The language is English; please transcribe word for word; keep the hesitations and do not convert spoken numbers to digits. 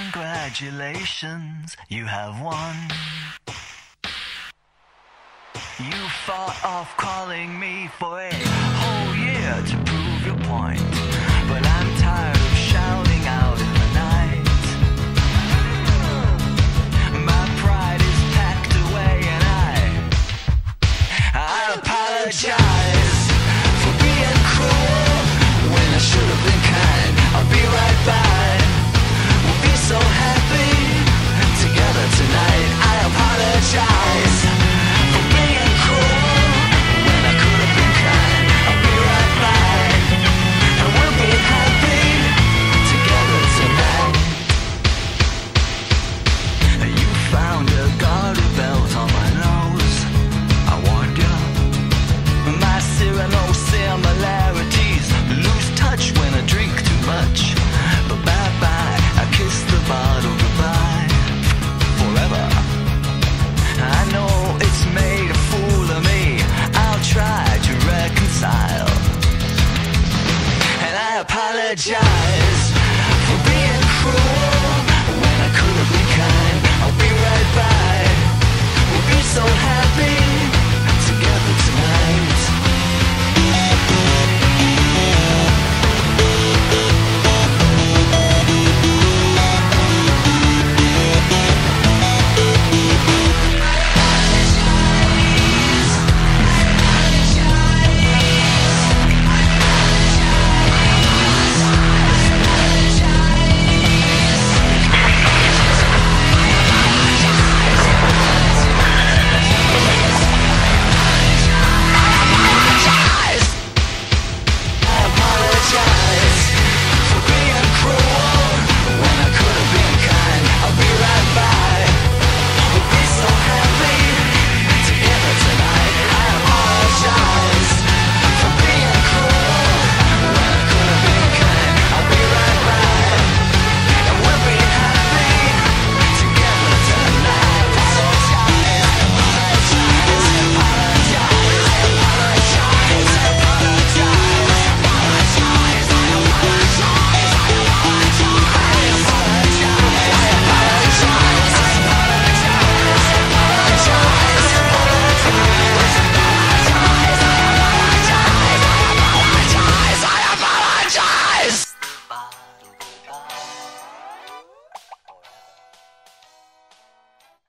Congratulations, you have won. You fought off calling me for a whole year to prove your point, but I'm tired of shouting.